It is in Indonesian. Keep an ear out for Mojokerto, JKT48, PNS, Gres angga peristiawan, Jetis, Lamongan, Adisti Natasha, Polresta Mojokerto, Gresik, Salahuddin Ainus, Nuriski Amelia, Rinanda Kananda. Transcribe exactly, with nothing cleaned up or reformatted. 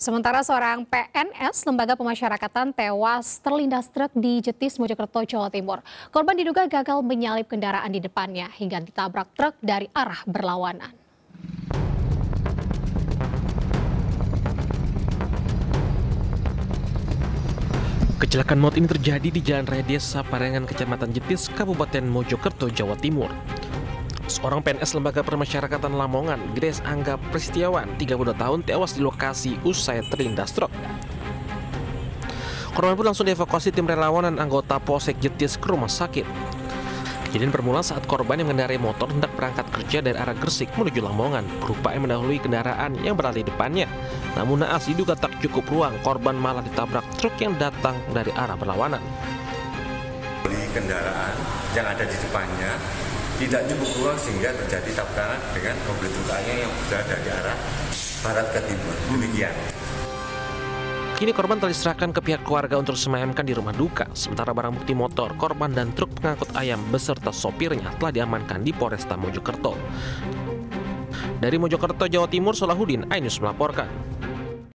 Sementara seorang P N S Lembaga Pemasyarakatan tewas terlindas truk di Jetis, Mojokerto, Jawa Timur. Korban diduga gagal menyalip kendaraan di depannya hingga ditabrak truk dari arah berlawanan. Kecelakaan maut ini terjadi di Jalan Raya Desa Parengan, Kecamatan Jetis, Kabupaten Mojokerto, Jawa Timur. Seorang P N S Lembaga Pemasyarakatan Lamongan, Gres Angga Peristiawan, tiga puluh dua tahun, tewas di lokasi usai terlindas truk. Korban pun langsung dievakuasi tim relawan dan anggota Polsek Jetis ke rumah sakit. Kejadian bermula saat korban yang mengendarai motor hendak berangkat kerja dari arah Gresik menuju Lamongan, berupaya mendahului kendaraan yang berada di depannya. Namun naas diduga tak cukup ruang, korban malah ditabrak truk yang datang dari arah berlawanan. Dari kendaraan yang ada di depannya tidak cukup ruang sehingga terjadi tabrakan dengan mobil truknya yang berada di arah barat ke timur. Demikian. Kini korban telah diserahkan ke pihak keluarga untuk disemayamkan di rumah duka. Sementara barang bukti motor, korban dan truk pengangkut ayam beserta sopirnya telah diamankan di Polresta Mojokerto. Dari Mojokerto, Jawa Timur, Salahuddin Ainus melaporkan.